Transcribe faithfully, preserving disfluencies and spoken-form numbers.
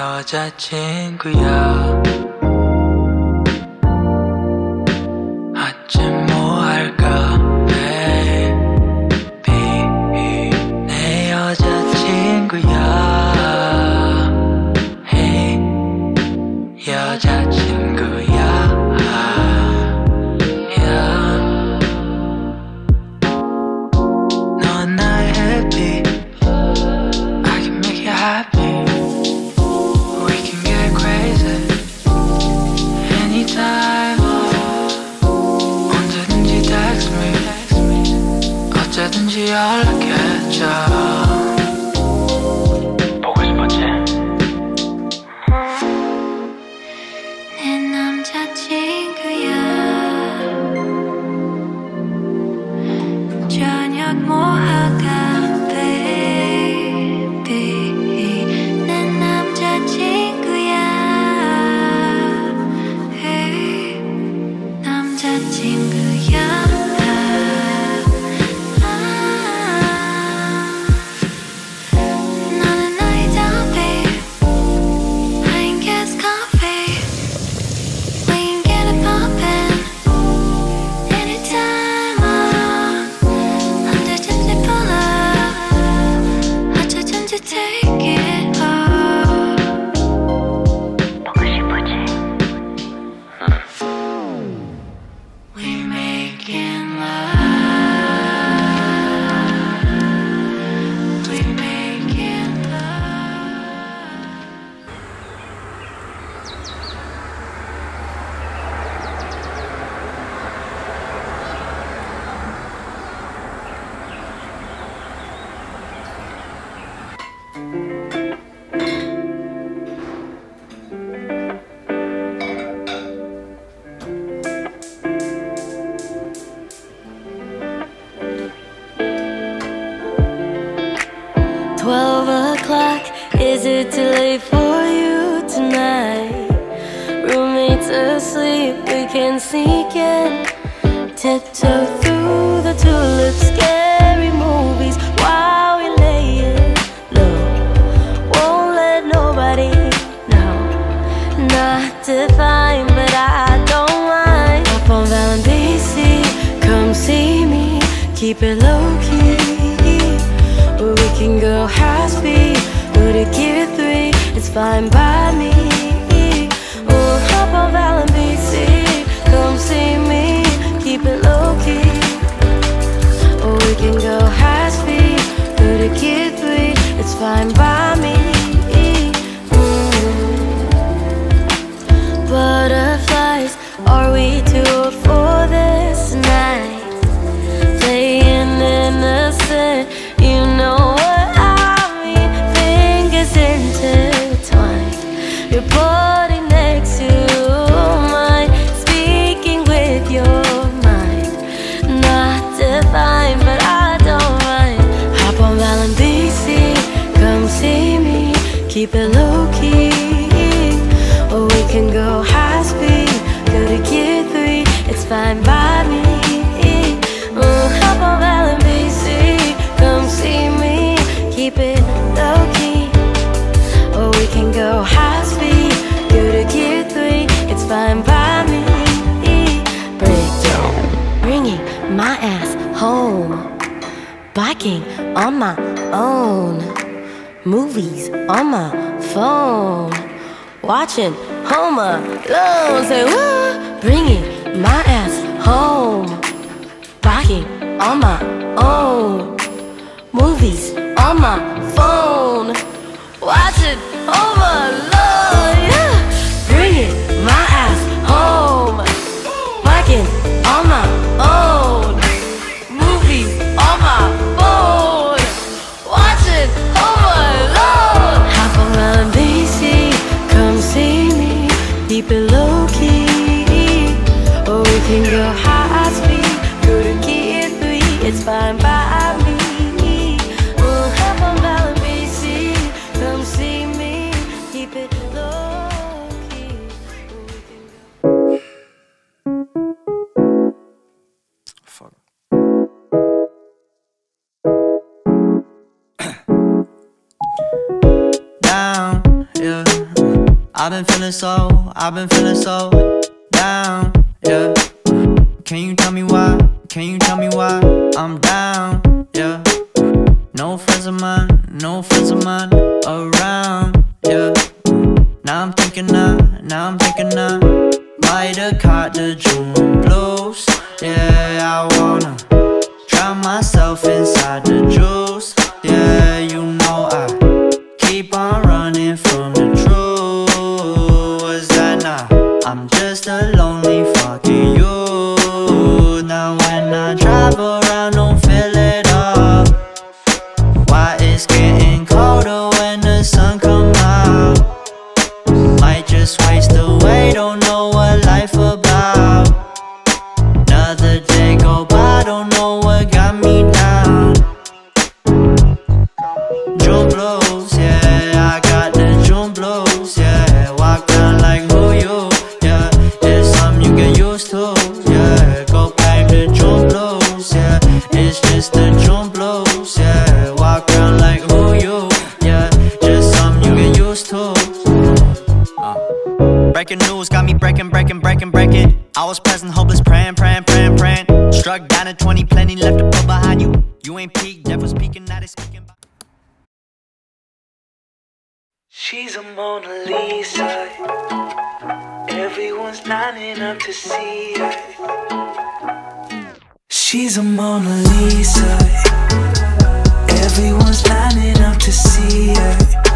여자친구야. 아침 뭐 할까? Baby 내 여자친구야. Hey 여자친구야. 넌 날 happy, I can make you happy. 어쨌든지 연락해줘. 보고 싶었지? 내 남자친구야. 저녁 뭐할까 baby. 내 남자친구야. Hey, 남자친구야. twelve o'clock, is it too late for you tonight? Roommates asleep, we can sneak in, tiptoe through the tulips, scary movies while we layin' low. Won't let nobody know, not defined, but I don't mind. Up on Valentine, come see me, keep it low-key. We can go high speed, but to give it three, it's fine by me. Oh, hop on Valentine, come see me, keep it low key. Oh, we can go high speed, but to give it three, it's fine by me. Mm. Butterflies, are we too old for this night? Playing innocent. You know what I mean, fingers intertwined, your body next to mine, speaking with your mind, not divine, but I don't mind. Hop on Valentine, come see me, keep it low key, or we can go high speed, go to gear three, it's fine by me. High speed, go to gear three, it's fine by me. Breakdown, bringing my ass home, biking on my own, movies on my phone, watching Home Alone. Say woo, bringing my ass home, biking on my own, movies on my phone, watching Home Alone, yeah. Bringing my ass home, biking on my own, movies on my phone, watching Home Alone. Hop on Valentine, come see me, keep it low key, or we can go high speed, go to gear three, it's fine by me. Come see me. I've been feeling so, I've been feeling so down, yeah. Can you tell me why, can you tell me why I'm down, yeah. No friends of mine, no friends of mine around, yeah. Now I'm thinking I, now I'm thinking I might have caught the June blues. Yeah, I wanna drown myself inside the juice. Yeah, you know I keep on running from the truth. Was that not? I'm just a lonely fucking youth. Now when I drive around, don't feel it all. Why it's getting colder when the sun comes out? Might just waste away, don't know what life about. Another day go by, don't know what got me down. June blues, yeah, I got the June blues, yeah. Walk down like who you, yeah. It's something you get used to, yeah. Go back to June blues, yeah. It's just the June blues, yeah. Walk down like who you, yeah. Just something you get used to. uh. Breaking news got me breaking, breaking, breaking, breaking. I was present, hopeless, praying, praying, praying, praying. Struck down at twenty, plenty left to put behind you. You ain't peaked, devil's peaking, now they speaking. She's a Mona Lisa. Everyone's lining up to see her. She's a Mona Lisa. Everyone's lining up to see her.